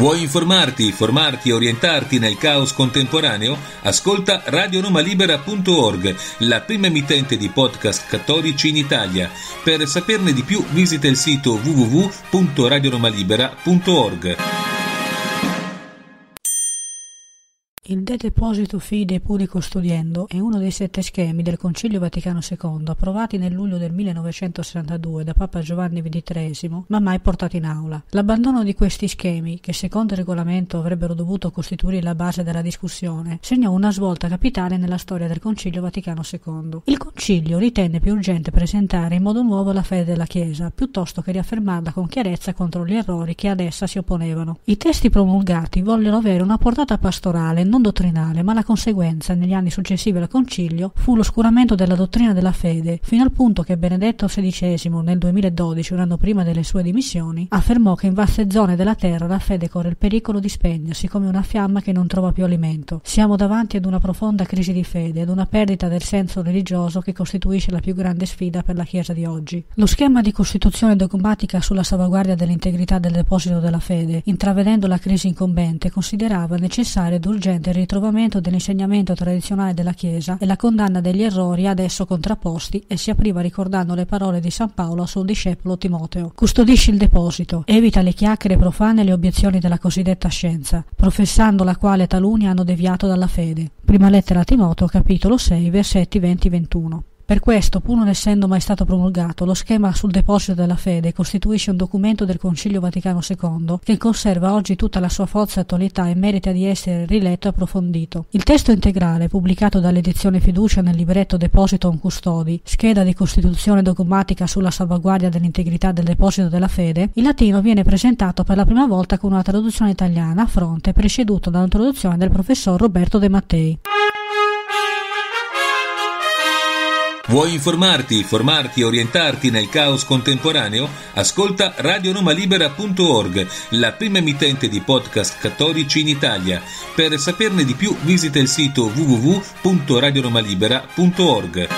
Vuoi informarti, formarti e orientarti nel caos contemporaneo? Ascolta RadioRomaLibera.org, la prima emittente di podcast cattolici in Italia. Per saperne di più visita il sito www.radioromalibera.org. Il De Deposito Fide e Puri Custodiendo è uno dei 7 schemi del Concilio Vaticano II approvati nel luglio del 1962 da Papa Giovanni XXIII, ma mai portati in aula. L'abbandono di questi schemi, che secondo il regolamento avrebbero dovuto costituire la base della discussione, segnò una svolta capitale nella storia del Concilio Vaticano II. Il Concilio ritenne più urgente presentare in modo nuovo la fede della Chiesa, piuttosto che riaffermarla con chiarezza contro gli errori che ad essa si opponevano. I testi promulgati vollero avere una portata pastorale non dottrinale, ma la conseguenza negli anni successivi al concilio fu l'oscuramento della dottrina della fede, fino al punto che Benedetto XVI nel 2012, un anno prima delle sue dimissioni, affermò che in vaste zone della terra la fede corre il pericolo di spegnersi come una fiamma che non trova più alimento. Siamo davanti ad una profonda crisi di fede, ad una perdita del senso religioso che costituisce la più grande sfida per la Chiesa di oggi. Lo schema di Costituzione dogmatica sulla salvaguardia dell'integrità del deposito della fede, intravedendo la crisi incombente, considerava necessario ed urgente il ritrovamento dell'insegnamento tradizionale della Chiesa e la condanna degli errori ad esso contrapposti, e si apriva ricordando le parole di San Paolo al suo discepolo Timoteo: custodisci il deposito, evita le chiacchiere profane e le obiezioni della cosiddetta scienza, professando la quale taluni hanno deviato dalla fede. Prima lettera a Timoteo, capitolo 6, versetti 20-21. Per questo, pur non essendo mai stato promulgato, lo schema sul deposito della fede costituisce un documento del Concilio Vaticano II che conserva oggi tutta la sua forza e attualità e merita di essere riletto e approfondito. Il testo integrale, pubblicato dall'edizione Fiducia nel libretto Depositum Custodi, scheda di Costituzione dogmatica sulla salvaguardia dell'integrità del deposito della fede, in latino viene presentato per la prima volta con una traduzione italiana a fronte, preceduto dall'introduzione del professor Roberto De Mattei. Vuoi informarti, formarti e orientarti nel caos contemporaneo? Ascolta RadioRomaLibera.org, la prima emittente di podcast cattolici in Italia. Per saperne di più visita il sito www.radioromalibera.org.